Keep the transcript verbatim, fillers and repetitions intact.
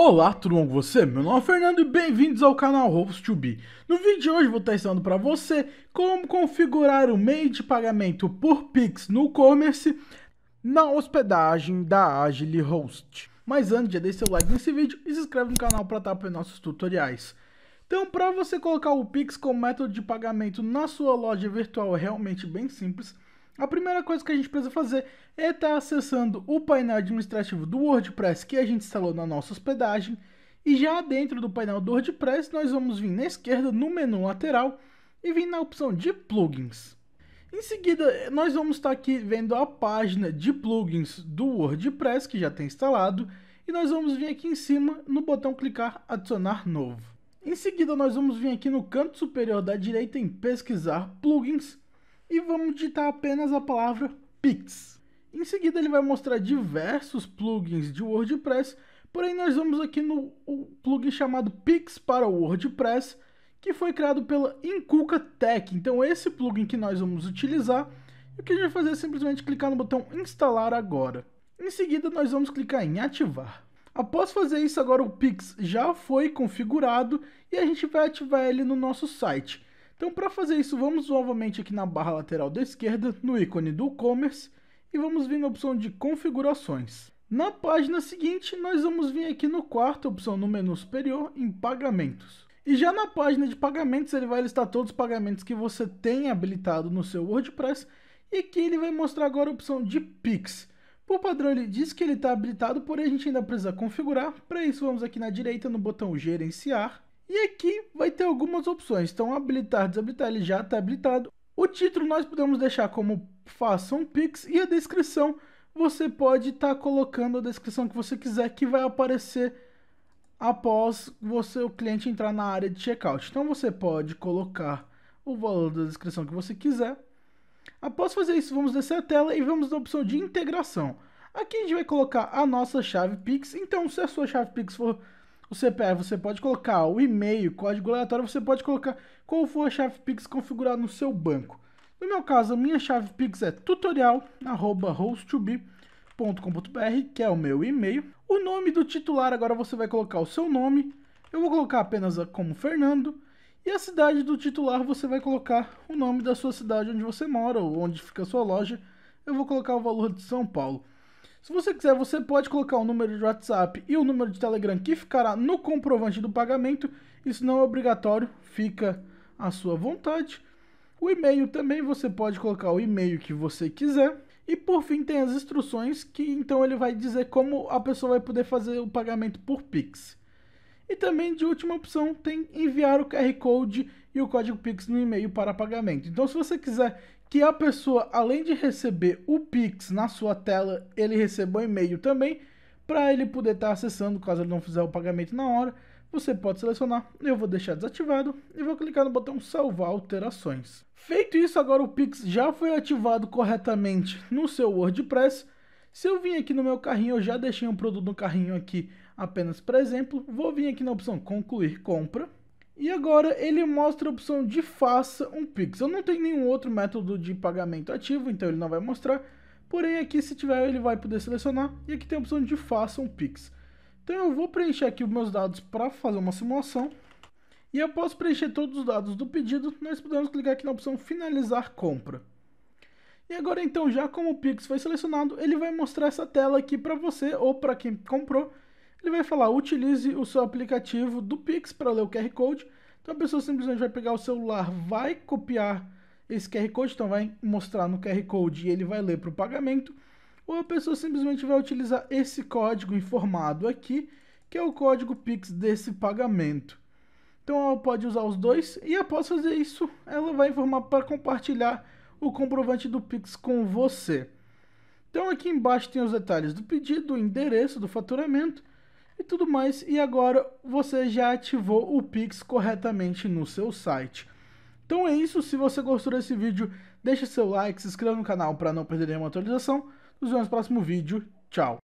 Olá, tudo bom com você? Meu nome é Fernando e bem-vindos ao canal Host to B. No vídeo de hoje vou estar ensinando para você como configurar o meio de pagamento por Pix no e-commerce na hospedagem da Agile Host. Mas antes, já deixe seu like nesse vídeo e se inscreve no canal para estar vendo nossos tutoriais. Então, para você colocar o Pix como método de pagamento na sua loja virtual é realmente bem simples. A primeira coisa que a gente precisa fazer é estar acessando o painel administrativo do WordPress que a gente instalou na nossa hospedagem. E já dentro do painel do WordPress, nós vamos vir na esquerda, no menu lateral, e vir na opção de plugins. Em seguida, nós vamos estar aqui vendo a página de plugins do WordPress, que já tem instalado. E nós vamos vir aqui em cima, no botão clicar adicionar novo. Em seguida, nós vamos vir aqui no canto superior da direita em pesquisar plugins. E vamos digitar apenas a palavra Pix. Em seguida ele vai mostrar diversos plugins de WordPress, porém nós vamos aqui no plugin chamado Pix para o WordPress, que foi criado pela Inculka Tech. Então esse plugin que nós vamos utilizar, e o que a gente vai fazer é simplesmente clicar no botão instalar agora. Em seguida nós vamos clicar em ativar. Após fazer isso, agora o Pix já foi configurado e a gente vai ativar ele no nosso site. Então, para fazer isso, vamos novamente aqui na barra lateral da esquerda, no ícone do e-commerce, e vamos vir na opção de configurações. Na página seguinte, nós vamos vir aqui no quarta opção, no menu superior, em pagamentos. E já na página de pagamentos, ele vai listar todos os pagamentos que você tem habilitado no seu WordPress, e aqui ele vai mostrar agora a opção de Pix. Por padrão, ele diz que ele está habilitado, porém a gente ainda precisa configurar. Para isso, vamos aqui na direita, no botão gerenciar. E aqui vai ter algumas opções, então habilitar, desabilitar, ele já está habilitado. O título nós podemos deixar como faça um Pix e a descrição você pode estar tá colocando a descrição que você quiser, que vai aparecer após você, o cliente entrar na área de checkout. Então você pode colocar o valor da descrição que você quiser. Após fazer isso, vamos descer a tela e vamos na opção de integração. Aqui a gente vai colocar a nossa chave Pix, então se a sua chave Pix for o C P F, você pode colocar o e-mail, código aleatório, você pode colocar qual for a chave Pix configurada no seu banco. No meu caso, a minha chave Pix é tutorial arroba host to b ponto com ponto br, que é o meu e-mail. O nome do titular, agora você vai colocar o seu nome. Eu vou colocar apenas como Fernando. E a cidade do titular, você vai colocar o nome da sua cidade onde você mora ou onde fica a sua loja. Eu vou colocar o valor de São Paulo. Se você quiser, você pode colocar o número de WhatsApp e o número de Telegram que ficará no comprovante do pagamento. Isso não é obrigatório, fica à sua vontade. O e-mail também, você pode colocar o e-mail que você quiser. E por fim tem as instruções, que então ele vai dizer como a pessoa vai poder fazer o pagamento por Pix. E também de última opção tem enviar o Q R Code e o código Pix no e-mail para pagamento. Então se você quiser que a pessoa, além de receber o Pix na sua tela, ele receba um e-mail também, para ele poder estar acessando, caso ele não fizer o pagamento na hora, você pode selecionar. Eu vou deixar desativado e vou clicar no botão salvar alterações. Feito isso, agora o Pix já foi ativado corretamente no seu WordPress. Se eu vim aqui no meu carrinho, eu já deixei um produto no carrinho aqui apenas para exemplo, vou vir aqui na opção concluir compra. E agora ele mostra a opção de faça um Pix. Eu não tenho nenhum outro método de pagamento ativo, então ele não vai mostrar. Porém aqui, se tiver, ele vai poder selecionar. E aqui tem a opção de faça um Pix. Então eu vou preencher aqui os meus dados para fazer uma simulação. E após preencher todos os dados do pedido, nós podemos clicar aqui na opção finalizar compra. E agora então, já como o Pix foi selecionado, ele vai mostrar essa tela aqui para você ou para quem comprou. Ele vai falar, utilize o seu aplicativo do Pix para ler o Q R Code. Então a pessoa simplesmente vai pegar o celular, vai copiar esse Q R Code, então vai mostrar no Q R Code e ele vai ler para o pagamento. Ou a pessoa simplesmente vai utilizar esse código informado aqui, que é o código Pix desse pagamento. Então ela pode usar os dois e após fazer isso, ela vai informar para compartilhar o comprovante do Pix com você. Então aqui embaixo tem os detalhes do pedido, o endereço do faturamento e tudo mais, e agora você já ativou o Pix corretamente no seu site. Então é isso, se você gostou desse vídeo, deixa seu like, se inscreva no canal para não perder nenhuma atualização. Nos vemos no próximo vídeo, tchau!